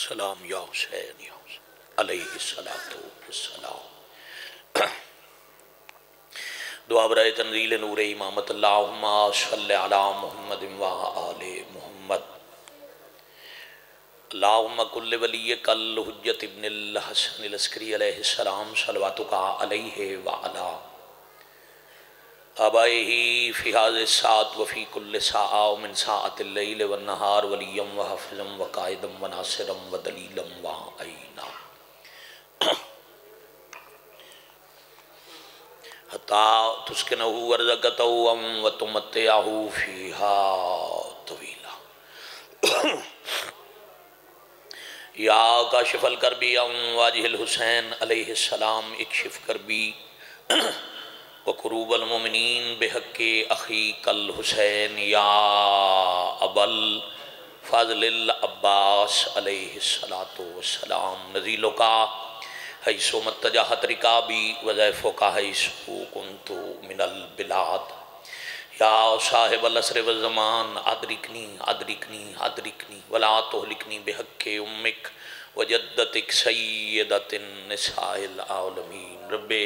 सलाम या हुसैन या अलैहिस्सलाम। दुआ बराए तंजील नूर इमामत अल्लाहुम्मा सल्लि अला मुहम्मद व आले मुहम्मद। अल्लाहुम्मा कुल्ल वलिय्यिक अल हुज्जत इब्निल हसन अल अस्करी अलैहिस्सलाम सलवातुका अलैहि व अला आबाएही फी हाज़िस साअत व फी कुल्लि साअ मिन साअतिल लैल वन नहार वलिय्यम व हफ़्ज़म व कायदम व नासिरम व दलीलम व आइना हता तुस्किनहु वर्ज़क़तहु व तुमत्तिअहु फ़ीहा तवीला। या काशिफ़ल कर्बी वाजिहिल हुसैन अलैहिस्सलाम इक्शिफ़ कर्बी व कुरूबल मोमिनीन बेहक़्क़े अख़ी कल हुसैन या अबल फ़ज़लिल अब्बास अलैहिस्सलातो वस्सलाम। नज़ीलो का है सो मतजा हतरिका भी वज़ैफ़ो का है सो कुंतु मिनल बिलाद। या साहिबल असर व ज़मान अदरिकनी अदरिकनी अदरिकनी वला तुहलिकनी बेहक़्क़े उम्मिक वजद्दतिक सय्यदतिन निसाइल आलमीन। रब्बे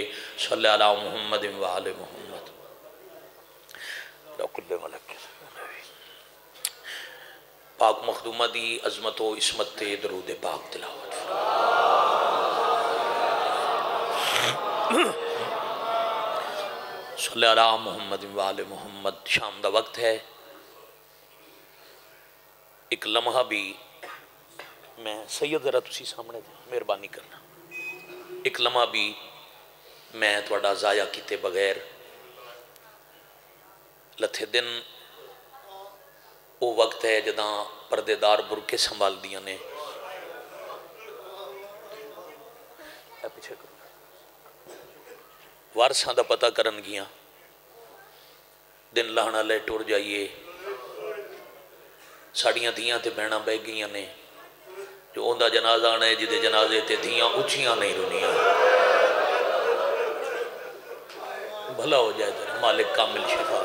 सल्लि अला मुहम्मद व आले मुहम्मद। पाक मखदूमा दी अज़मत व इसमत दरूद पाक तिलावत। सल्लि अला मुहम्मद व आले मुहम्मद। शाम का वक्त है, एक लम्हा भी मैं सैयद जरा तुसी सामने मेहरबानी करना, एक लम्हा भी मैं थोड़ा जाया किए बगैर लथे दिन वो वक्त है जदा परदेदार बुरके संभाल दिया ने पीछे वारसा का पता करन गिया दिन लाने वाले टुर जाइए साड़ियाँ धियाँ ते बहना बह गई ने जो उनका जनाजा आना है जिदे जनाजे ते धियाँ उचिया नहीं रोनिया। भला हो जाए तेरा मालिक कामिल शिफा।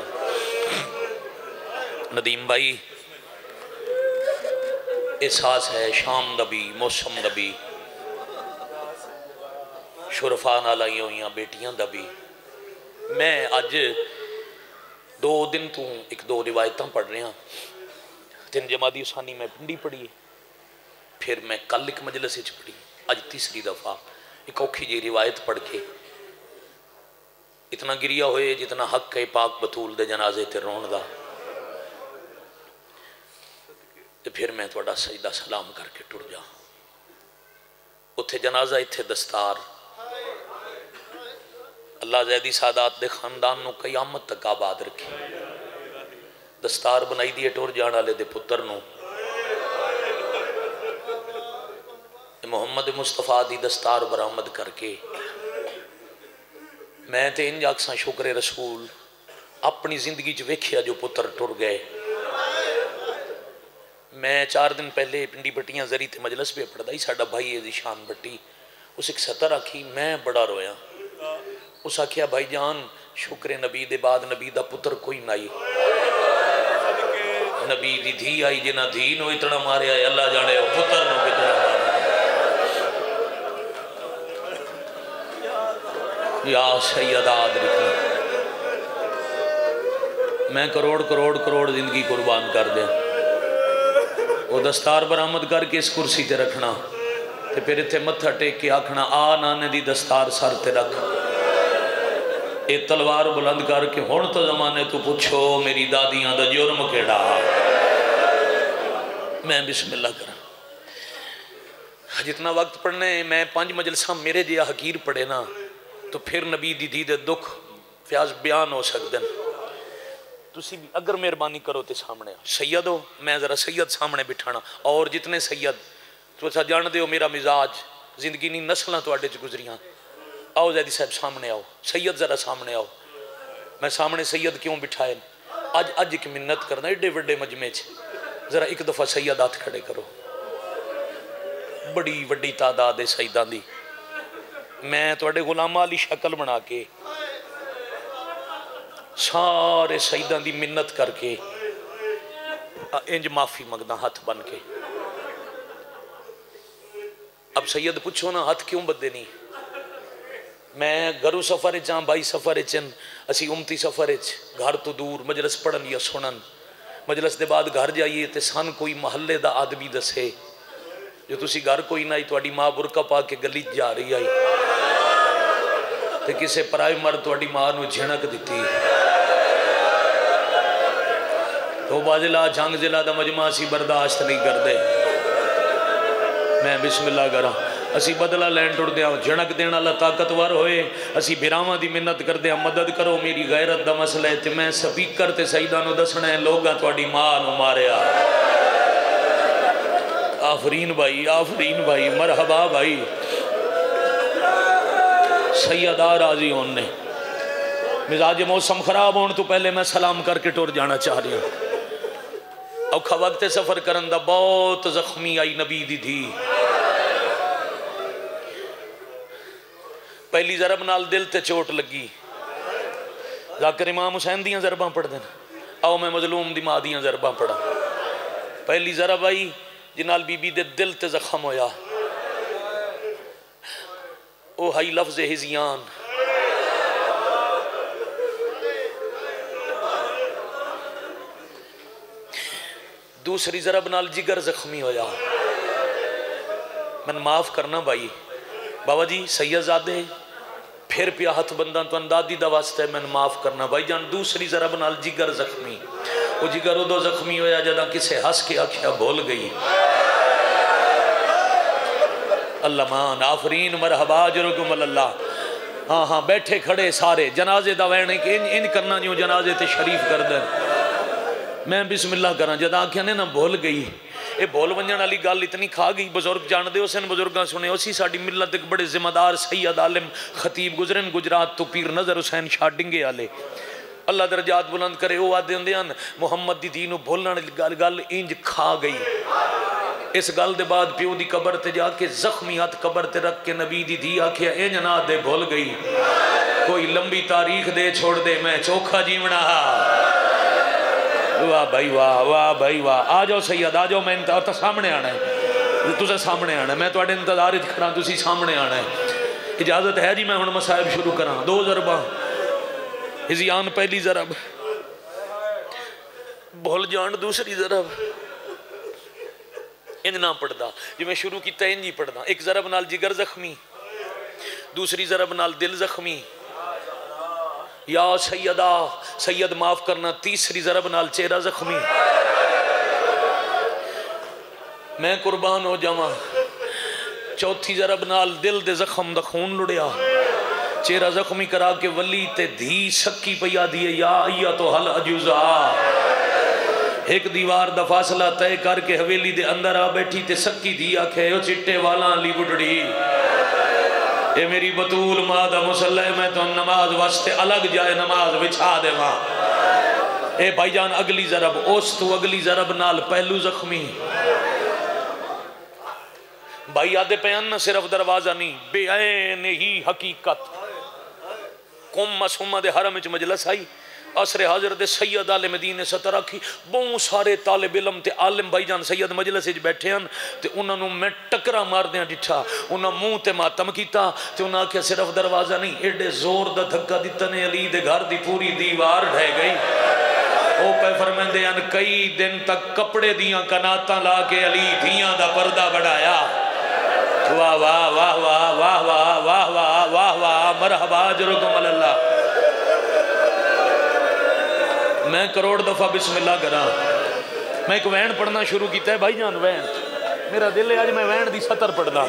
नदीम भाई एहसास है शाम दा भी मौसम दा भी शुरफा नाल आई हुई बेटियां दा भी। मैं अज दो दिन तू एक दो रिवायतां पढ़ रहा। तीन जमादी उसानी मैं पिंडी पढ़ी, फिर मैं कल एक मजलिस पढ़ी, अज तीसरी दफ़ा एक औखी जी रिवायत पढ़ के इतना गिरिया होए जितना हक है पाक बतूल दे जनाजे ते रोण दा। ते फिर मैं थोड़ा सजदा सलाम करके टुर जा। उत्थे जनाजा इत्थे दस्तार। अल्लाह जैदी सादात दे खानदान नू कयामत तक आबाद रखे। दस्तार बनाई दी टुर जाण वाले दे पुत्तर नू मोहम्मद मुस्तफ़ा दी दस्तार बरामद करके मैं तो इन आखसा शुक्र रसूल अपनी जिंदगी वेखिया जो पुत्र टुर गए। मैं 4 दिन पहले पिंडी बट्टियां जरी ते मजलस पे पढ़ता ही साडा भाई एदी शान बट्टी उस एक सतर आखी मैं बड़ा रोया। उस आखिया भाई जान शुक्र नबी दे बाद नबी दा पुत्र कोई नाई, नबी दी धी आई जिन्हें धी नू इतना मारिया अल्लाह जाने वो पुत्र नू कितना मारिया। या सैयदा अदरिकनी मैं करोड़ करोड़ करोड़ जिंदगी कुर्बान कर दें। वो दस्तार बरामद करके इस कुर्सी ते रखना ते फिर इत्थे मत्था टेक के आखना आ नाने दी दस्तार सर ते रख। ये तलवार बुलंद करके हुण तो जमाने तू पुछो मेरी दादियां दा जुर्म केड़ा। मैं बिस्मिल्लाह करा। जितना वक्त पढ़ने मैं 5 मजलसा मेरे जिहा हकीर पढ़े ना तो फिर नबी दी दी दे दुख प्याज बयान हो सकदन। तुसी भी अगर मेहरबानी करो तो सामने सैयद हो, मैं ज़रा सैयद सामने बिठाना। और जितने सैयद तुसा जानते हो मेरा मिजाज जिंदगी नी नस्लां तुहाडे च गुजरियां। आओ जैदी साहब सामने आओ, सैयद ज़रा सामने आओ। मैं सामने सैयद क्यों बिठाए अज अज एक मिन्नत करना एडे वड्डे मजमे च जरा एक दफ़ा सैयद हथ खड़े करो। बड़ी वड्डी तादाद है सैयदां दी। मैं तुहाडे गुलाम अली शक्ल बना के सारे सईदां दी मिन्नत करके इंज माफ़ी मंगदा हथ बन के। अब सैयद पूछो ना हथ क्यों बदे नहीं, मैं गरू सफर जा बाई सफर असी उमती सफर घर तो दूर मजलस पढ़न या सुनन, मजलस के बाद घर जाइए तो सन कोई महल्ले का आदमी दसे जो तुम घर कोई ना आई थोड़ी माँ बुरका पा के गली जा रही आई तो किसी पराए मर्द थोड़ी माँ को झिणक दी। तोबा जिला जंग जिला का मजमा असी बर्दाश्त नहीं करते। मैं बिस्मिल्लाह करा असी बदला लैन टुरदे हाँ, झणक देने वाला ताकतवर होए, असी बिरावां दी मिन्नत करते हाँ मदद करो मेरी गैरत दा मसला है ते मैं स्पीकर ते सईदां नूं दसना है लोगां तुहाडी मां नूं मारिया। आफरीन भाई मरहबा भाई सैयदा राजी होन ने। मिजाज मौसम खराब होने तो पहले मैं सलाम करके टुर जाना चाह रहा हूँ। औखा वक्त सफर करन दा बहुत जख्मी आई नबी दी थी। पहली जरब नाल दिल ते चोट लगी। जाकर इमाम हुसैन दियां जरबां पढ़दे ने, आओ मैं मजलूम दी मां दियां जरबां पढ़ा। पहली जरब आई जिनाल बीबी दे दिल ते जख्म होया। ओ हाई लफ्ज हिजियान दूसरी जरब नाल जिगर जख्मी होया। मैं माफ करना भाई बाबा जी सैयदजादे फिर पिया हथ बंदा तो अंदादी दा वास्ता है, मैं माफ करना भाई जान। दूसरी जरब नाल जिगर जख्मी, वो जिगर उदो जख्मी होया जदा किसे हंस के आख्या बोल गई। अल्लामान आफरीन मरहबा जरूकुम अल्लाह। हाँ हाँ बैठे खड़े सारे जनाजे दा वैण इन करना जो जनाजे ते शरीफ कर दें। मैं बिस्मिल्लाह करा जद आख्या ने ना भूल गई, ये भूल वंजन वाली गल इतनी खा गई। बुजुर्ग जानते हो सन, बुजुर्गों सुने उसी साड़ी मिलत एक बड़े जिम्मेदार सैयद आलिम खतीब गुजरन गुजरात तो पीर नजर हुसैन शाह डिंगे आले, अल्लाह दरजात बुलंद करे। वो आते होंगे मुहम्मद दी दीन भूलन वाली गल इंज खा गई। इस गल के बाद प्यो की कबर ते जाके जख्मी हथ कबर ते रख के नबी दी धी आख्या इंज ना दे भूल गई, कोई लंबी तारीख दे छोड़ दे मैं चोखा जीवना। वाह भाई वाह, वाह भाई वाह। आ जाओ सैयद आ जाओ, मैं इंतजार सामने आना है, तुझे सामने आना है, मैं थोड़े इंतजार खड़ा, तुसी सामने आना है। इजाजत है जी, मैं हुण मसायब शुरू करा। दो जरबा हिजियान पहली जरब, भुल जान दूसरी जरब। इंज ना पढ़दा जिवें शुरू किया इंज ही पढ़दा। एक जरब नाल जिगर जख्मी, दूसरी जरब नाल दिल जख्मी। या सैयदा सैयद माफ करना, तीसरी जरब नाल चेहरा जख्मी। मैं कुर्बान हो जावा, चौथी जरब नाल दिल दे जख्म दा खून लुड़िया। चेहरा जख्मी करा के वली ते धी शक्की पया दिए या आइया तो हल अजुजा। एक दीवार दा फासला तय करके हवेली दे अंदर आ बैठी ते शक्की धी आखे ओ चिट्टे वाला ली बुढ़ड़ी, ये मेरी बतूल माँ का मुसल्ला, मैं तो नमाज वास्ते अलग जाए नमाज बिछा देवा। ए भाई जान अगली जरब, उस तू अगली जरब नाल पहलू जख्मी। भाई आदे पैन न सिर्फ दरवाजा नहीं बेअन ही हकीकत। कुम मासूमा दे हरम च मजलस आई, असरे हाजर दे सैयद आलिम दीन ने सतह रखी। बहुत सारे तालिब इलम ते आलिम भाई जान सैयद मजलिस च बैठे हैं ते उन्हां नूं मैं टकरा मारदियां डिठा। उन्हां मुंह ते मातम कीता ते उन्हां आखेआ सिर्फ दरवाजा नहीं, एडे जोर दा धक्का दित्ता ने अली दे घर दी पूरी दीवार ढह गई। ओ पे फरमांदे हन कई दिन तक कपड़े दियां कनातां ला के अली धीयां दा पर्दा बढ़ाया। वाह वाह वाह वाह वाह वाह वाह वाह वाह वाह मरहबा जरूकुम अल्लाह। मैं करोड़ दफा बिस्मिल्लाह करा। मैं एक वैन पढ़ना शुरू किया भाई जान, वैन मेरा दिल है अज मैं वैन दी सतर पढ़दा।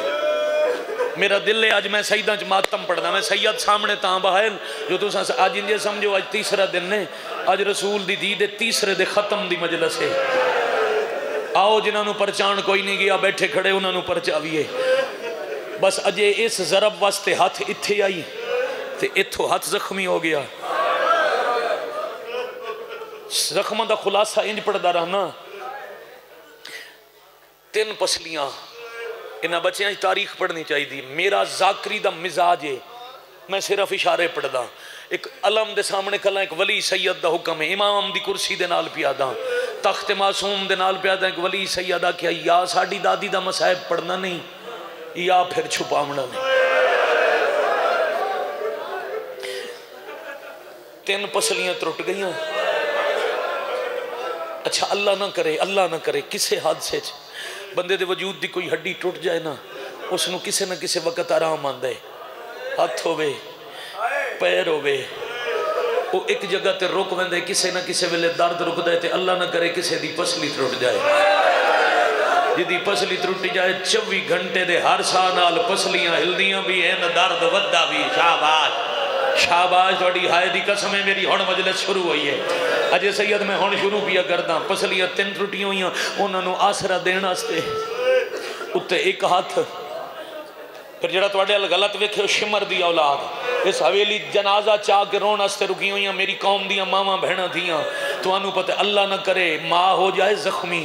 मेरा दिल है अज मैं सईदां च मातम पढ़दा। मैं सैयद सामने तां बहाल जो तुस अज इंजे समझो अज तीसरा दिन ने, अज रसूल दी दी दे तीसरे दे खत्म दी मजलिस है। आओ जिन्होंने परचाण कोई नहीं गया बैठे खड़े उन्होंने परचावीए। बस अजे इस जरब वास्ते हथ इत्थे आई ते इत्थों हथ जख्मी हो गया। जख्म का खुलासा इंज पड़ता रहना। तीन पसलियां इन्होंने बच्चों की तारीख पढ़नी चाहिए। मेरा जाकरी का मिजाज है, मैं सिर्फ इशारे पढ़दा। एक अलम के सामने कला एक वली सैयद का हुक्म है, इमाम की कुर्सी के नाल पिया दां, तख्त मासूम के नाल पिया दां। एक वली सैयद आख्या या साड़ी दादी का मसायब पढ़ना नहीं, या फिर छुपावना नहीं। तीन पसलियां त्रुट गई। अच्छा अल्लाह ना करे, अल्लाह ना करे किसी हादसे बंदे दे वजूद की कोई हड्डी टुट जाए ना, उसनों किसी ना किसी वक्त आराम आंदा है। हाथ होवे पैर होवे वो एक जगह ते रुक वेंदे, किसी ना किसी वेले दर्द रुकदा है। अल्लाह ना करे किसी दी पसली त्रुट जाए। जिदी पसली त्रुट जाए 24 घंटे दे हर साह नाल पसलियां हिलदियां भी हैं, दर्द वधदा भी। शाबाश शाबाश तुहाडी हाय दी कसम है, मेरी हुण मजलिस शुरू हुई है। अजे सैयद मैं हुण शुरू पिया करदा। पसलियां तीन त्रुटियां होईयां, उन्हां नूं आसरा देण वास्ते उत्ते एक हाथ। फिर जिहड़ा तुहाडे अल गलत वेखियो शिमर दी औलाद इस हवेली जनाजा चाह के रोन वास्ते रुकी हुई। मेरी कौम दियाँ मावां भैणां थियां, तुहानू पता अल्लाह ना करे माँ हो जाए जख्मी,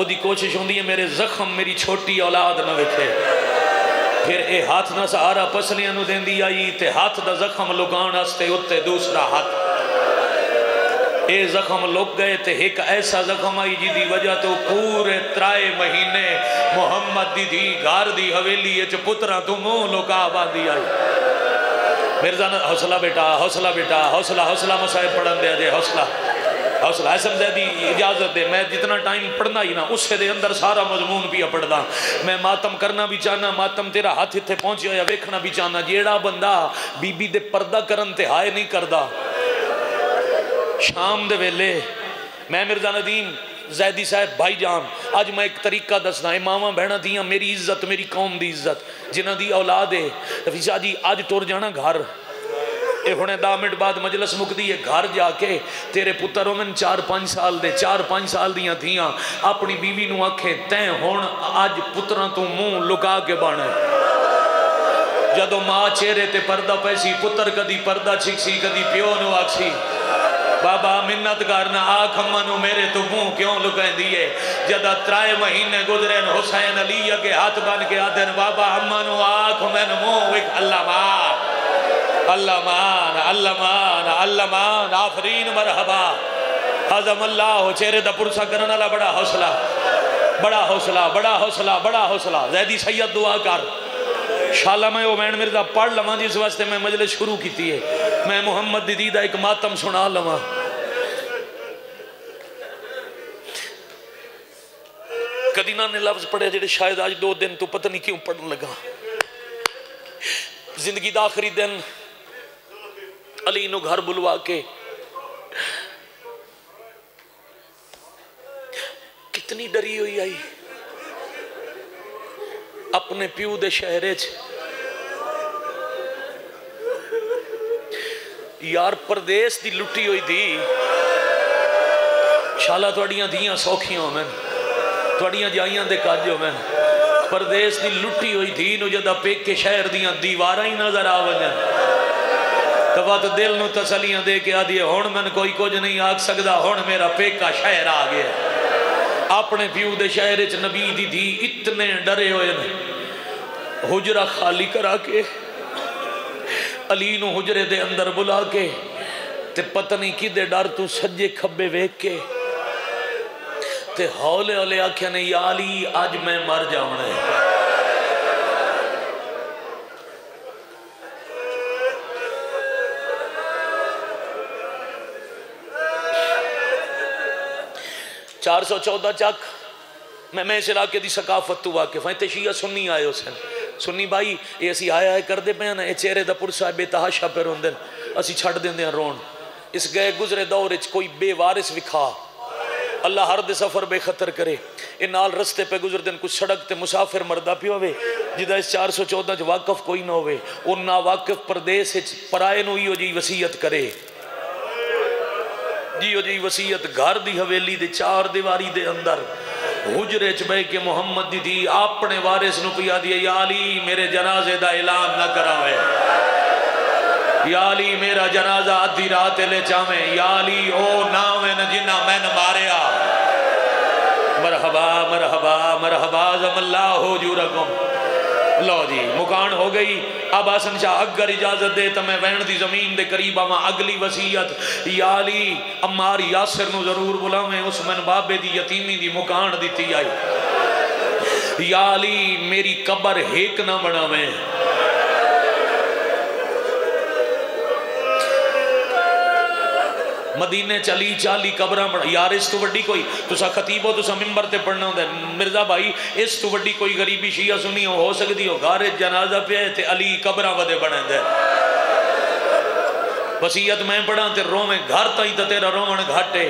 उहदी कोशिश हुंदी है मेरे जख्म मेरी छोटी औलाद ना वेखे। फिर ये हाथ ना सहारा पसलियां नू देंदी आई ते हाथ दा जख्म लुकाउण वास्ते उत्ते दूसरा हाथ। ये जख्म लुक गए तो एक ऐसा जख्म आई जिदी वजह तो पूरे 3 महीने मुहम्मद दी धी घर दी हवेली पुत्रा तू मुँह लुका बांधी आई। मिर्जा ने हौसला बेटा, हौसला बेटा, हौसला हौसला मसाहिब पढ़न दे अजे, हौसला हौसला असम दे दी इजाजत दे। मैं जितना टाइम पढ़ना ही ना उससे दे अंदर सारा मजमून भी पढ़दा। मैं मातम करना भी चाहना, मातम तेरा हाथ इत्थे पहुंचे होया वेखना भी चाहना। जेड़ा बंदा बीबी दे पर्दा करन ते हाय नहीं करदा, शाम दे वेले मैं मिर्जा नदीम जैदी साहब भाई जान अज मैं एक तरीका दसना। ए मावा बहना दिया मेरी इज्जत, मेरी कौम की इज्जत, जिन्हों की औलाद है रफीसा जी अज तुर जाना घर। ये हुणे 10 मिनट बाद मजलिस मुकदी है। घर जाके तेरे पुत्र होवन 4-5 साल दे, 4-5 साल दियाँ थियां, अपनी बीवी नूं आखे तैं हुण अज पुत्रां तों मूँह लुका के बण। जदों माँ चेहरे ते परदा पैसी पुत्र कदी परदा छिकसी कदी प्यो नूं आखसी बाबा मिन्नत करना आ खम्मा नू मेरे तो मुँह क्यों लुकांदी है। जदा 3 महीने गुजरे हुसैन अली अगे हाथ बन के आदन बाबा अम्मा नू आख मैं मुँह अल्लाह मान अल्लाह मान अल्लाह मान अल्लाह मान आफरीन मरहबा हजम अल्लाह हो। चेहरे दा पुरसा करने वाला बड़ा हौसला, बड़ा हौसला, बड़ा हौसला, बड़ा हौसला। जैदी सैयद दुआ कर शाला मैं वो मैन मिर्जा पढ़ लवां जिस वास्ते मैं मजलिस शुरू की है। मैं मुहम्मद दीदी दा एक मातम सुना लवां। कदीना ने लफ्ज पढ़े जेडे शायद आज 2 दिन तो पता नहीं क्यों पढ़न लगा। जिंदगी दा आखिरी दिन अली नू घर बुलवा के कितनी डरी हुई आई। अपने प्यू दे शहरे यार परदेश दी लुटी हुई थी। शाला तुहाडियां धीयां सौखियां होवन, तुहाडियां जाइयां दे काज होवन। परदेश दी लुटी हुई थी नू जदा पेके शहर दियां दीवारां ही नजर आ वजन तवा तो दिल नू तसलियां दे के आदी हुण मैं कोई कुछ नहीं आख सकदा, हुण मेरा पेका शहर आ गया। अपने प्यू दे शहरे च नबी दी धी इतने डरे हुए ने। हुजरा खाली करा के अली नू हुजरे दे अंदर बुला के ते पता नहीं किदे डर तू सज्जे खब्बे वेख के ते हौले हौले आख्या ने या अली अज मैं मर जावना है। चार 414 चक मैं इस इलाके की सकाफत तू वाकिफ हैं। शिया सुन्नी आए हुसन सुन्नी भाई ये असी आए आए करते पे ना। ये चेहरे का पुरसा बेतहाशा पे रोंदे असी छड्ड देंदे रोन। इस गए गुजरे दौर च कोई बेवारिस विखा अल्लाह हर दे सफर बेखतर करे। ये नाल रस्ते पे गुजरते हैं कुछ सड़क ते मुसाफिर मरदा पिया होवे जिदा इस 414 च वाकफ कोई ना होवे। उन ना वाकिफ परदेस पराए नू इहो जी वसीयत करे जीओ जी वसीयत घर दी हवेली दे 4 दीवारी दे अंदर हुजरे च बह के मुहम्मद दी धी अपने वारिस नू पिया दी या अली मेरे जनाजे दा ऐलान ना करावे। या अली मेरा जनाजा आधी रात ले चावे। या अली ओ ना वे न जिन्ना मैन मारिया। मरहबा मरहबा मरहबा जमल्लाह हो जुरकुम। लो जी मुकान हो गई। अब आसन शाह अगर इजाजत दे तो मैं वहन दी जमीन दे करीब आवा। अगली वसीयत या अली अम्मार यासिर नू जरूर बुलावें उस मन बाबे दी यतीमी दी मुकान दिती आई। या अली मेरी कब्र हेक ना बनावे। मदीने चली 40 कब्रां बना यार, इस तू वड्डी कोई तुसा खतीबो तुसा मिंबर ते पढ़ना होंदा मिर्जा भाई, इस तू वड्डी कोई गरीबी शिया सुनी हो सकदी हो। गारे जनाजा पे ते अली कब्रां वदे बणदे वसीयत मैं पढ़ा ते रोवे घर ताई ते तेरा रोवण घाटे।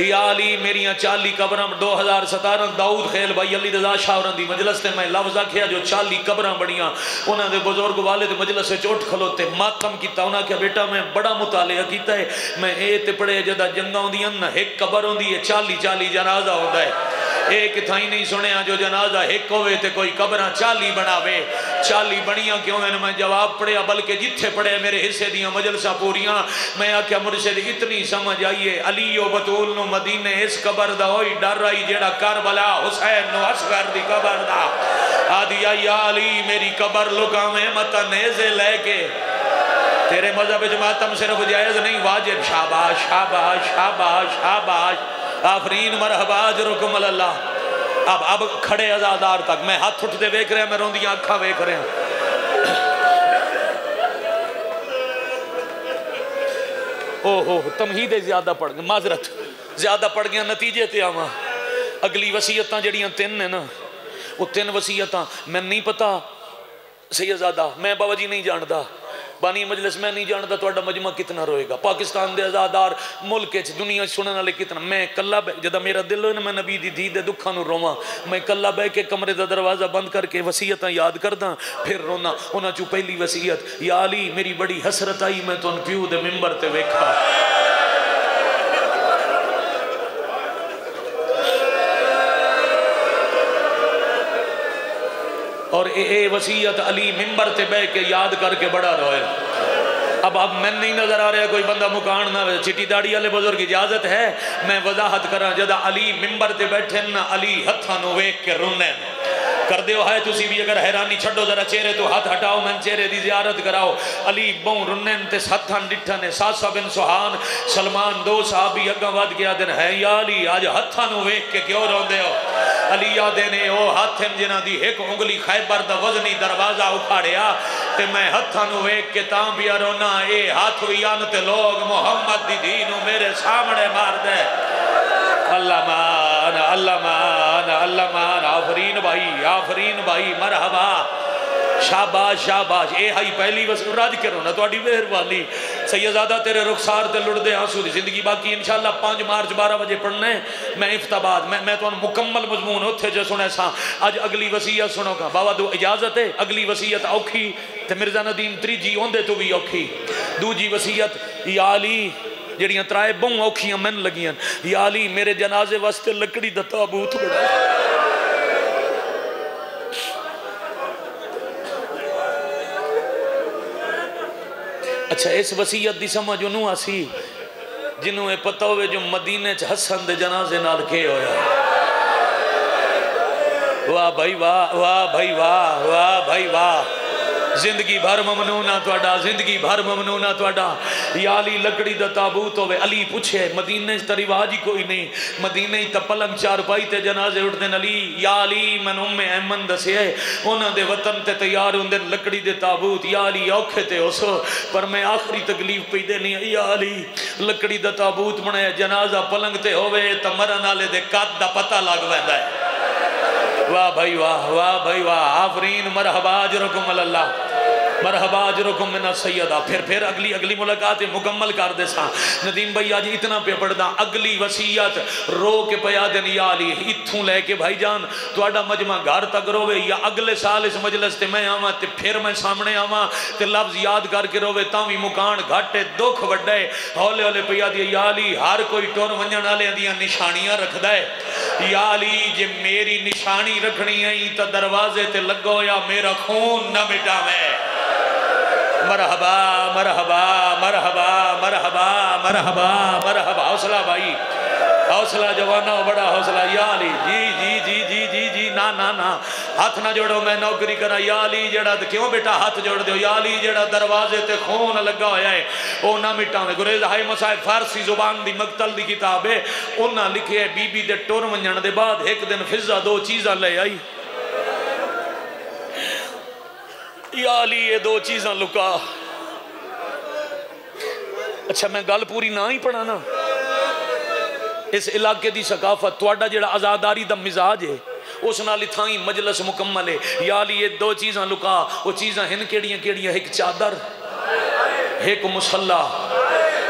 या अली मेरिया 40 कब्रां 2017 दाऊद खेल भाई अली रजा शाह होरां दी मजलिस ते मैं लफ्ज़ आखिया जो 40 कब्रां बणियां उन्हां दे बुजुर्ग वाले ते मजलिस च उठ खलोते मातम कीता। उन्हां आखेआ बेटा मैं बड़ा मुतालिया कीता है, मैं ए ते पढ़े जदा जंगा होंदियां ना एक कब्र होंदी है 40 जनाजा होंदा है। एक थाई नहीं सुनिया जो जनाजा एक होवे ते कोई कब्रां 40 बनावे। 40 बनिया क्यों है मैं जवाब पढ़िया बल्कि जिथे पढ़े मेरे हिस्से दियां मजलसा पूरियां। मैं आख्या मुर्शिद इतनी समझ आई है अली ओ बतूल नो मदीने इस कबर दा होई डर आई जेड़ा करबला हुसैन नो असगर दी कबर दा आदि। या अली मेरी कबर लुकावे मत नेज़े लेके, तेरे मजहब च मातम सिर्फ जायज़ नहीं वाजिब। शाबाश शाबाश शाबाश शाबाश आफरीन मरहबा जरुकमल अल्लाह। अब खड़े अजादार तक मैं हाथ उठते वेख रहा, मैं रोंदियां अखा वेख रहा। ओहो तमहीदे ज्यादा पड़ गए, माजरत ज्यादा पड़ गया। नतीजे ते आवा अगली वसीयतां जड़ियां 3 है ना, वो 3 वसीयतां मैं नहीं पता सैयदादा, मैं बाबा जी नहीं जानता, बानी मजलिस मैं नहीं जानता तो मजमा कितना रोएगा। पाकिस्तान के आजादार मुल्क दुनिया सुनने वाले कितना। मैं कला जब मेरा दिल हो ना मैं नबी दी धी के दुखा रोवां, मैं कला बह के कमरे का दरवाजा बंद करके वसीयत याद करदा फिर रोना। उन्हां चों पहली वसीयत, या अली मेरी बड़ी हसरत आई मैं तुहानूं प्यू दे मिंबर ते वेखा। और ए वसीयत अली मिंबर से बह के याद करके बड़ा रोए। अब मैं नहीं नजर आ रहा कोई बंदा मुकान ना चिट्टी दाड़ी वाले बुजुर्ग इजाजत है मैं वजाहत करा। जदा अली मिंबर से बैठे ना अली हथां नूं वेख के रोने कर दे है तुसी भी अगर हैरानी छड़ो जरा चेहरे तो हाथ हटाओ मैं चेहरे की जियारत कराओ। अली बहु रुनन ते हथां डिठन ने सासा बिन सुहान सलमान दो साहब भी अग्गा वध गया दिन है। या अली आज हथां नूं वेख के क्यों रोंदे हो? अली आदे ने वो हाथ हैं जिन्हां दी एक उंगली खैबर दा वजनी दरवाजा उखाड़िया ते मैं हथां नूं वेख के तां भी रोना। ये हाथ होइया न ते लोग मुहम्मद दी दीन मेरे सामने मार दे। अल्लाह मान अल्लाह मान अल्लाह मान। आफरीन भाई मरहबा शाबाश शाबाश। ये हाई पहली बस रज करो ना थोड़ी मेहरबानी सैयदादा तेरे रुखसार ते लुड़दे आंसू दी जिंदगी। बाकी इंशाअल्लाह 5 मार्च 12 बजे पढ़ना है मैं इफ्ताबाद मैं तो मुकम्मल मजमून उत्थे जो सुने सा। अज अगली वसीयत सुनोगा बाबा दो इजाजत है। अगली वसीयत औखी ते मिर्जा नदीम त्रीजी ओंदे तो भी औखी। दूजी वसीयत या अली जड़ियां त्राए बहु औखियां मन लगियां। या अली मेरे जनाजे वास्ते लकड़ी दा ताबूत बना। अच्छा इस वसीयत की समझ उन्होंने आसी जिन्हों ये पता हो जो मदीने च हसन दे जनाजे नाल के होया। वाह भाई वाह वाह भाई वाह वाह भाई वाह। जिंदगी भर ममनूना तुहाडा जिंदगी भर ममनूना तुहाडा। या अली लकड़ी दा ताबूत होवे। अली पूछे मदीने च रिवाज ही कोई नहीं, मदीने च पलंग चारपाई ते जनाजे उठदे न। अली या अली मैनूं उम्मे ऐमन दस्से उन्हां दे वतन ते तैयार होंदे लकड़ी दे ताबूत। या अली औखे ते उस पर मैं आखिरी तकलीफ पई देनी। या अली लकड़ी दा ताबूत बनाया जनाजा पलंग ते होवे तां मरन वाले दे कद दा पता लग वैंदा है। वाह भाई वाह वाह भाई वाह। आफरीन मरहबा जरकुम अल्लाह मरहबा जरकुम मिना सैयदा। फिर अगली मुलाकात मुकम्मल कर दे सा। नदीम भाई आज इतना पे पढ़दा। अगली वसीयत रो के पया दिन या अली इत्थों लैके भाई जान तुहाडा मजमा घर तक रोवे या अगले साल इस मजलिस ते मैं आवां ते फिर मैं सामने आवां ते लफ्ज याद करके रोवे तां भी मुकान घाटे दुख वड्डा है। हौले हौले पया दी या अली हर कोई टुर वंजण वालेयां दियां निशानियां रखदा है। या अली जे मेरी निशानी रखनी है तां दरवाजे ते लगो या मेरा खून ना मिटावे। मरहबा मरहबा मरहबा मरहबा मरहबा मरहबा। हौसला भाई हौसला जवाना बड़ा हौसला। या अली जी जी जी जी जी जी ना ना ना हाथ ना जोड़ो मैं नौकरी करा। या अली जड़ा क्यों बेटा हाथ जोड़ दो। या अली जड़ा दरवाजे ते खून लगा होया है ओ ना मिटावे। गुरेज हाय मसाहिब फारसी जुबान दी मकतल दी किताब है उन्हां लिखे बीबी दे टुर वंजण दे बाद एक दिन फिजा दो चीज़ां ले आई या अली ये दो चीज़ां लुका। अच्छा मैं गल पूरी ना ही पढ़ा ना, इस इलाके की सकाफत तुहाडा जिहड़ा आज़ादारी का मिजाज है उस नाल थाई मजलस मुकम्मल है। या अली ये दो चीज़ां लुका, वो चीज़ां हैं केड़ियां केड़ियां, एक चादर एक मुसल्ला।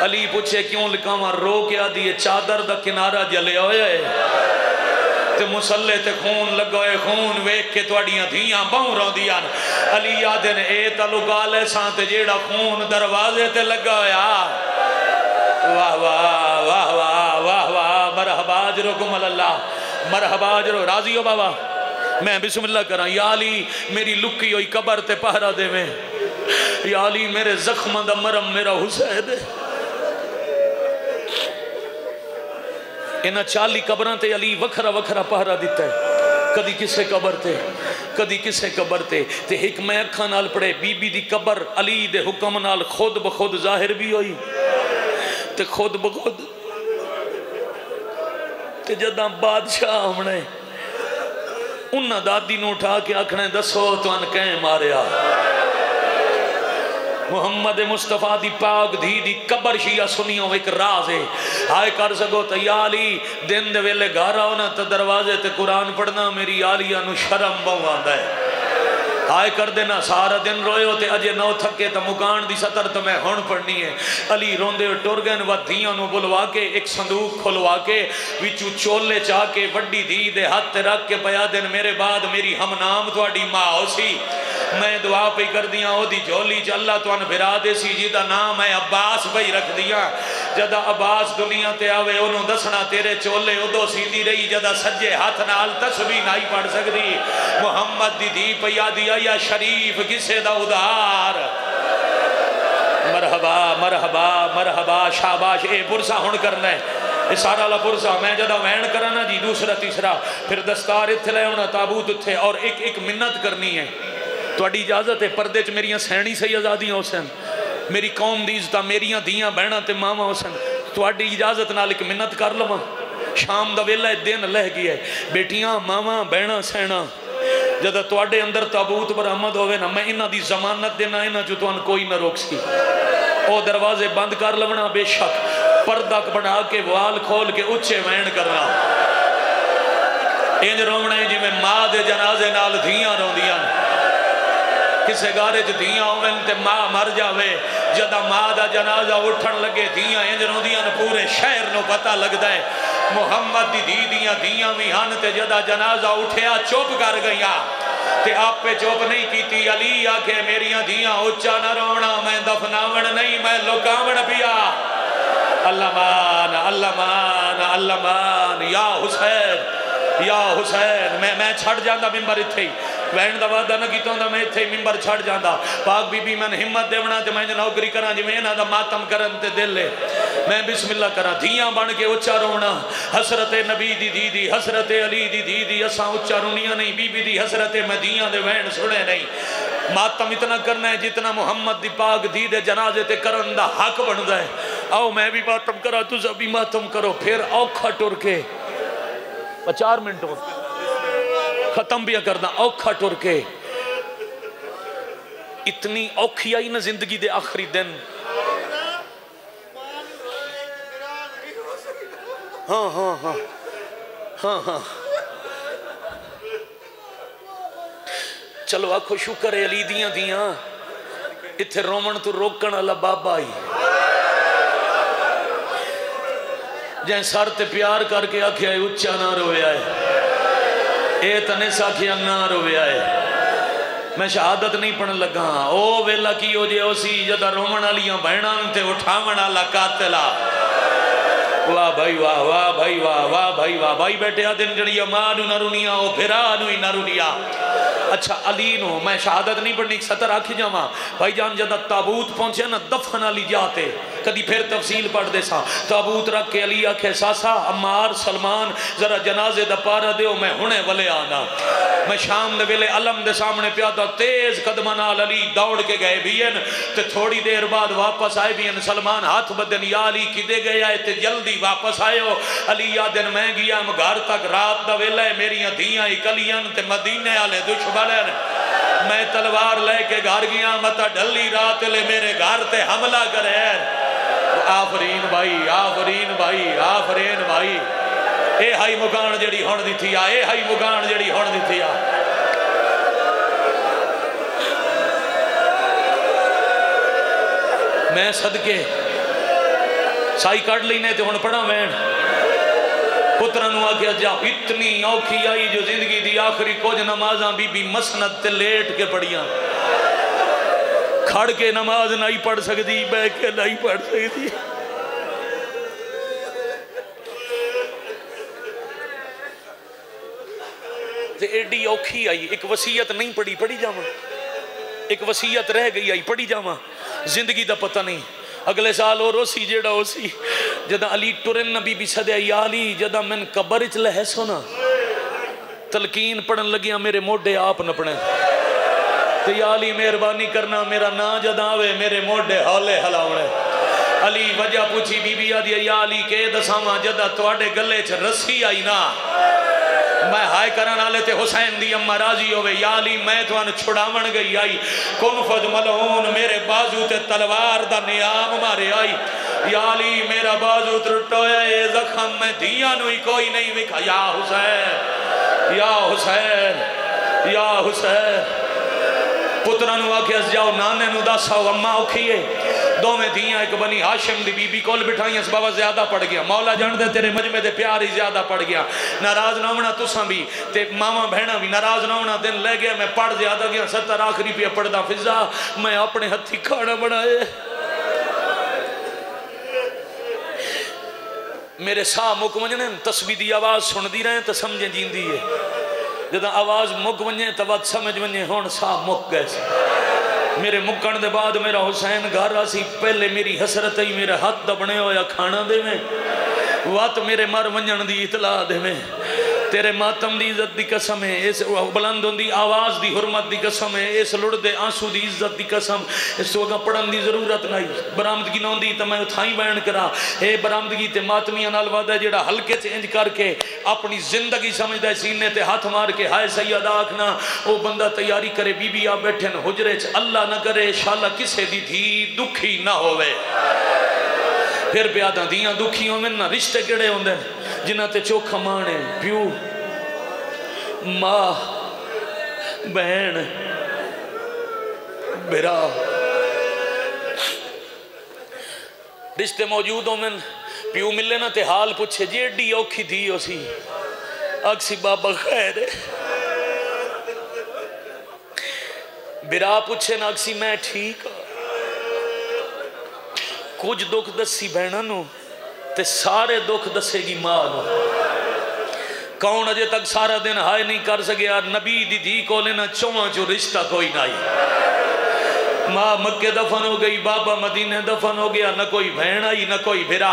अली पूछे क्यों लिखावा, रो के आदि है चादर का किनारा जलिया होया है ते मुसल्ले ते खून लगा है, खून वेख के तुहाड़ियां धीयां बहु रोंदियां। अली आदे ने ए तलुका ले सां ते जेड़ा खून दरवाजे ते लगा होया। वाह वाह वाह वाह वाह वाह, मरहबा जरो गुमल अल्लाह, मरहबा जरो राजी हो बाबा। मैं बिस्मिल्लाह करा, या अली मेरी लुकी हुई कबर ते पहरा देवे, या अली मेरे जख्म दा मरम मेरा हुसैन। इन्ह 40 कबर से अली वखरा वखरा पहरा दिता है, कदी किसे कबर से कदी किसे कबर से। तो एक मैं अखा नाल पढ़े बीबी दी कबर अली दे हुक्म नाल खुद ब खुद जाहिर भी हुई ते खुद ब खुद। तो जदा बादशाह आने उन्हें दादी ने उठा के आखने दसो तुन कैं मारिया। मुहम्मद मुस्तफा दी पाक धी दी कबर शिया सुनियो एक राज है। हाय कर सको तो या अली दिन दे वेले घर आना तो दरवाजे ते कुरान पढ़ना, मेरी आलिया नू शर्म बहु आंदा है। हाय कर देना सारा दिन रोयो तो अजे नौ थके तो मुकान दी सतर तो मैं हुण पढ़नी है। अली रोंदे टुर गए वधियां नू बुलवा के एक संदूक खुलवा के विचू चोले चा के वड्डी धी दे हथ रख के पया दिन मेरे बाद मेरी हमनाम तुहाडी मां होसी। मैं दुआ पे कर दिया ओदी झोली च अल्लाह तुहानू फिरा दे सी, जिहदा नाम है अब्बास भाई रख दिया। जदा अब्बास दुनिया ते आवे उन्होंने दसना तेरे चोले उदो सीधी रही, जदा सज्जे हाथ नाल तस्बीह नहीं पढ़ सकती। मुहम्मद दी धी पया दिया या शरीफ किसे दा उधार। मरहबा मरहबा मरहबा, शाबाश। ए पुरसा हुण करना है, ये सारा ला पुरसा। मैं जदा वैन करा ना जी, दूसरा तीसरा फिर दस्तार इत्थे ले आना, ताबूत उत्थे, और एक एक मिन्नत करनी है। थोड़ी इजाजत है परदे च मेरिया सैनी सही आजादियां हुसन, मेरी कौम की इज्जत, मेरिया धियां बहना ते मावा हुसन। थोड़ी इजाजत नाल एक मिन्नत कर लवा, शाम का वेला दिन लह गया है। बेटियां मावा बहना सैना जदा थोड़े अंदर ताबूत बरामद होवे ना, मैं इन्हां दी जमानत देना, इन्हां चों तुहानू कोई ना रोक सकी। और दरवाजे बंद कर लवना, बेशक पर्दा बना के वाल खोल के उच्चे वैन करना। इंज रोवना जिवें माँ के जनाजे नाल धियां रोंदियां। किसे गारे च धियां होवन ते मां मर जावे, जदा मां दा जनाजा उठन लगे धियां इंज रोंदियां न पूरे शहर नूं पता लगदा है। मुहम्मद दी धियां धियां वी हन ते जदा जनाजा उठया चुप कर गईयां ते आपे चुप नहीं कीती। अली आखे मेरियां धियां उच्चा ना रोवना, मैं दफनावण नहीं मैं लुकावण पिया। अल्लाह मान अल्लाह मान अल्लाह मान, या हुसैन या हुसैन। मैं छड़ जांदा मिंबर इत्थे ही, वहन का वादा ना किया, मैं इत्थे मिंबर छड़ जाता। पाक बीबी मैं हिम्मत देवना तो मैं नौकरी करा जिमें इन्हों का मातम करन ते दिल है। मैं बिस्मिल्ला करा, धीयां बन के उच्चा रोना। हसरत नबी दी धी दी, हसरत अली दी धी दी, असा उच्चा रोनिया नहीं। बीबी दी हसरत मैं धीयां दे वहन सुने नहीं। मातम इतना करना है जितना मुहम्मद दी पाक धी दे जनाजे ते करन दा हक बनता है। आओ मैं भी मातम करा, तुझा भी मातम करो, फिर औखा टुर के 4 मिनट खत्म भी करना। औखा टुर के इतनी औखी आई ना जिंदगी दे आखिरी दिन। हाँ हाँ हाँ हाँ हाँ, चलो आखो शुक्र है अली दियां दियां इत्थे रोमन तो रोकण वाला बाबा आई। जै सर ते प्यार करके आखिया उच्चा ना रोया है, ए तने साखिया ना रोया है। मैं शहादत नहीं पढ़न लगा। ओ वेला की हो जे उसी जदा रोवण वालियां बहना ते उठावण वाला कातला। वाह भाई वाह, वाह भाई वाह, वाह भाई वाह। भाई बैठे दिन जड़ी मां नू ना रुनिया, ओ फिरा नू ही ना रुनिया। अच्छा अली नो मैं शहादत नहीं पढ़नी, सतर आखी जावा भाई जान। जदा ताबूत पहुंचे ना दफन अली जाते, कभी फिर तफसील पढ़ते सा। ताबूत रख के अली आखे सासा अम्मार सलमान जरा जनाजे दा पारा दो, मैं हुणे वले आना। मैं शाम दे वेले अलम दे सामने प्यादा तेज कदमां नाल अली दौड़ के गए भी हैं ते थोड़ी देर बाद वापस आए भी हैं। सलमान हाथ बदन या अली किदे गए आए ते जल्दी वापस आयो। अली या दिन मैं गया मैं घर तक रात दा वेला है मेरियां धीयां इकलियां ते मदीने वाले दुश्मन मैं तलवार लेके घर गया मता ढली रात ले मेरे घर ते हमला करे। आफरीन भाई आफरीन भाई आफरीन भाई ए हाई मुगान जड़ी हुण दी थी आ ए हाई मुगान जड़ी हुण दी थी आ। मैं सदके साई कड़ लीने ते हुण पढ़ा वैन पुत्रा नूं आखिया जा इतनी औखी आई जो जिंदगी दी आखिरी कुछ नमाजा बीबी मसनद ते लेट के पढ़िया। खड़ के नमाज नहीं पढ़ सकती बह के नहीं पढ़ सकती। एडी औखी आई एक वसीयत नहीं पढ़ी पढ़ी जावा एक वसीयत रह गई आई पढ़ी जावा जिंदगी दा पता नहीं। अगले साल और उसी जेड़ा उसी जदा अली टुरन नबी भी सदया या अली जदा मैन कबर च लह सोना तलकीन पढ़न लगिया मेरे मोढ़े आप नपने ते या अली मेहरबानी करना मेरा ना जदा आवे मेरे मोढ़े हौले हलावने। अली वजह पूछी बीबी आदि या अली के दसावा जदा तुहाडे गले च रस्सी आई ना मैं हाय करन वाले ते हुसैन दी अम्मा राजी होवे या अली मैं तुहानू छुड़ावन गई आई। कुन फज मलहून मेरे बाजू ते तलवार दा नियाम मारे आई। या अली मेरा बाजू त्रुटोया ए जख्म मैं दिया नू कोई नहीं विखा। या हुसैन या हुसैन या हुसैन पुत्रा नू आखिया जाओ नाने नू दस आओ अम्मा औखी है। दोवें धीयां एक बनी हाशिम दी बीबी कोल बिठाईयां बाबा ज्यादा पड़ गया मौला जानदे तेरे मजमे दे प्यार ही ज्यादा पड़ गया। नाराज ना होना तुसां भी ते मामा बहना भी नाराज ना होना। दिन लै गया मैं पढ़ ज्यादा गया 70 आखिरी पे पढ़दा फिजा मैं अपने हथी खाना बनाए। मेरे साह मुक वंजने तस्बीह दी आवाज सुनदी रहे तो समझे जींदी है जदा आवाज मुक वजे तो बद समझ वजे हूँ साह मुक गए। मेरे मुकण के बाद मेरा हुसैन घर आसी पहले मेरी हसरत ही मेरा हथ दबने होया खाना देवें वत मेरे मर वंजन की इतला देवें। तेरे मातम की इज्जत की कसम है इस बुलंद होंदी आवाज़ की हुरमत की कसम है इस लुड़ते आंसू की इज्जत की कसम इस तो अगर पढ़न की जरूरत नहीं। बरामदगी ना होंदी तो मैं उथाई बयान करा ये बरामदगी तो मातमिया नाल वादा जेड़ा हल्के चेंज करके अपनी जिंदगी समझदा सीने ते हाथ मार के हाय सैयदा आखना वो बंदा तैयारी करे। बीबी आ बैठे न हुजरे च अल्लाह ना करे इंशाअल्लाह किसी दी धी दुखी ना होवे। फिर प्यादा दियाँ दुखी होवे ना रिश्ते केड़े होंदे जिन्हां ते चोखा माने प्यू मां बहन बेरा रिश्ते मौजूद होवे। प्यू मिले ना ते हाल पुछे जी एडी औखी थी उसी अक्सी बाबा खैर बेरा पुछे ना अक्सी मैं ठीक कुछ दुख दसी बहनों ते सारे दुख दसेगी मां। कौन अजे तक सारा दिन हाय नहीं कर सकिया नबी दी धी को लेना चौहां चो रिश्ता कोई नहीं। मां मक्के दफन हो गई बाबा मदीने दफन हो गया न कोई बहन आई न कोई भिरा।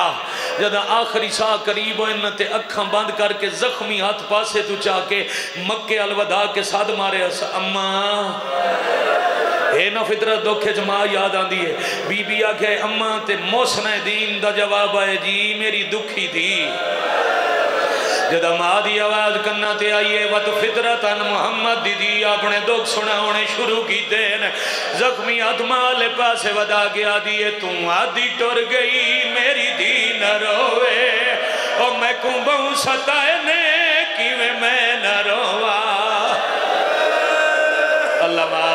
जदा आखिरी साह करीब हो न ते अखा बंद करके जख्मी हाथ पासे तू चाके मक्के अलवदा के साथ मारे अम्मा ना फितरत दुखे च मां याद आती है। बीबी आखे अम्मा ते मोसने दीन दा जवाब आए जी मेरी दुखी थी। जदा मां दी आवाज कन्ना ते आई है वत फितरत अन मुहम्मद दी अपने दुख सुनाने शुरू कीते न। जख्मी आत्मा ले पासे वदा के आदी है तू आधी टुर गई मेरी दी न रोवे ओ मैं कुबहू सताए ने किवें मैं न रोवा। अल्लाह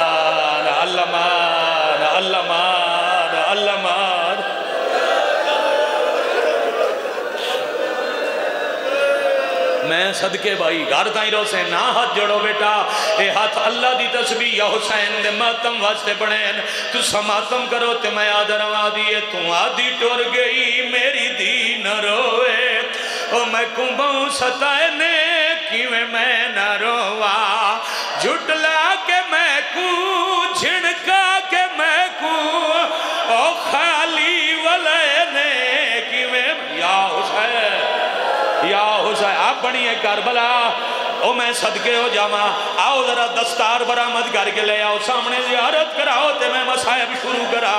मैं सदके भाई घर ताई रोसे ना हाथ जोड़ो बेटा ये हाथ अल्लाह दी तस्बीह या हुसैन दे मातम वास्ते बने तू समातम करो ते मैं याद रवा दिए तू आधी टुर गई मेरी दी न रोवे ओ मैं कुबहू सताए ने किवें मैं न रोवा। झुटला के मैं कू झिणका के मैं कू ओ खाली वले ने किवें या हुसैन या हुसैन आप बनिए करबला ओ मैं सदके हो जावा। आओ जरा दस्तार बरामद करके ले आओ, सामने जियारत कराओ तो मैं मसायब शुरू करा।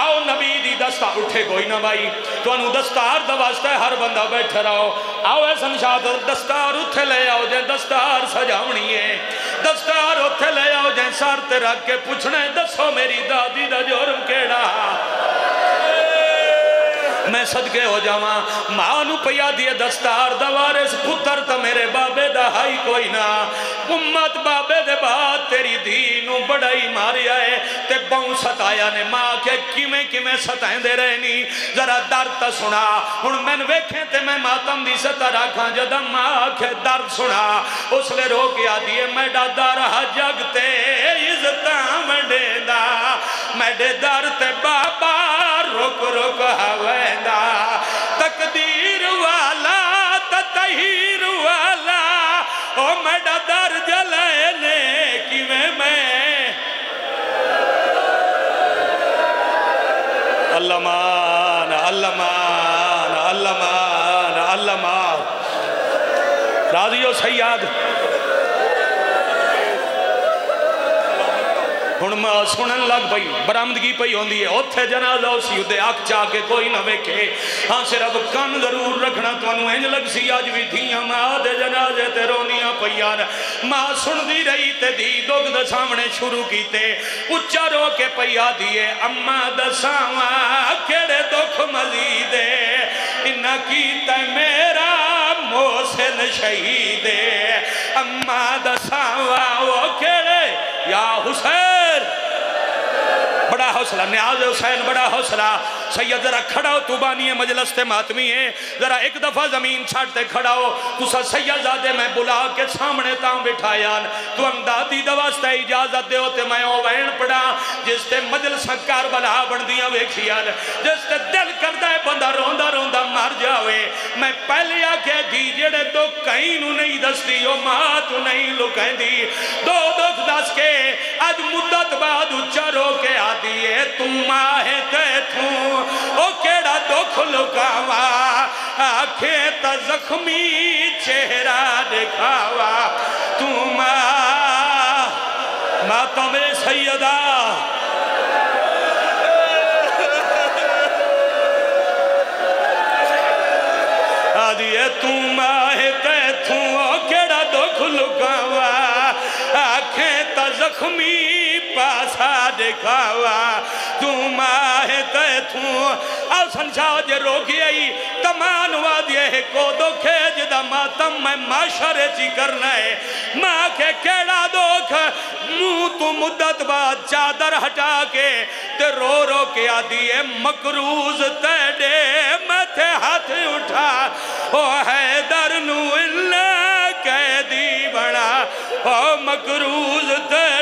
आओ नबी दी दस्तार उठे कोई ना भाई, तुहानू दस्तार दा वास्ता हर बंदा बैठा रहो। आओ ऐसा निशाद दस्तार उत्थे ले आओ जे दस्तार सजावनी है, दस्तार उत्थे ले आओ जे सर ते रख के पुछने दसो मेरी दादी दा जुर्म केड़ा। मैं सदके हो जावा, मां नू पिया दिए दस्तार दा वारिस पुत्र तो मेरे बाबे दा हाई कोई ना। उम्मत बाबे दे बाद तेरी धी नू बड़ा ही मारिया है ते बहु सताया ने। मां के किवें किवें सतांदे रहे नी, जरा दर्द तो सुना। हुण मैन वेखे ते मैं मातम दी सता रखां, जद मां आखे दर्द सुना उसले रो के आदी है। मैडा दर जग ते इज्जतां मंडेदा, मैडे दर ते बाबा रुक रुक हवेंदा। तकदीर वाला तहीर वाला ओ मेरा दर जलने कि मैं अल्लामान अल्लामान अल्लामान अल्लामान। राजियो सैयद हुण मां सुनन लग पई, बरामदगी पई होंदी है उत्थे जनाजा उसी उदे अख जाके कोई ना वेखे। हाँ सिर्फ कन जरूर रखना। तुहानू इंज लगसी अज भी धीआं मां दे जनाजे ते रोंदियां पईआं ने। मां सुनदी रही ते धी दुख दे सामने शुरू कीते, उच्चा रो के पई आदी है अम्मा दसावां केड़े दुख मजीद इन्ना कीता मेरा मोहसिन शहीद। अम्मा दसावां ओ केड़े या हुसैन, बड़ा हौसला न्याज हुसैन, बड़ा हौसला। सैयद जरा खड़ा हो, तू बानी है मजलस ते मातमी है, जरा एक दफ़ा जमीन छाड़ते खड़ा हो। तुसा सैयदजादे मैं बुला के सामने तां बिठाया, तू अंदाजी दवास्ता इजाजत दे ते मैं ओ वैन पड़ा जिसते मजलस कार बला बनदियां वेखिया, जिसते दिल करता है बंदा रोंदा रोंदा मर जावे। मैं पहले आख्या दी जेड़े दो कहीं नू नहीं दसदी ओ मां तू नहीं लुकैंदी, दो दुख दस के अज मुद्दत बाद उच्चा रो के आदी है तू मां है ते तू ओ केड़ा दुख लुकावा। आखे ता जख्मी चेहरा दिखावा तू माता में सैयदा। आदि तू माहे ते तू ओ केड़ा दुख लुकावा। आखे ता जख्मी पासा दिखावा तू माहे ते तू। अब संसाज रो गई तमान वादिया है को दो खेज दा मातम मैं माशरे जी करना है। माँ के केड़ा दोख मुँह तू मुद्दत बाद चादर हटा के ते रो रो के आदि है मकरूज ते डे मथे हाथ उठा ओ है दर नू इल्ला कैदी बना ओ मकरूज ते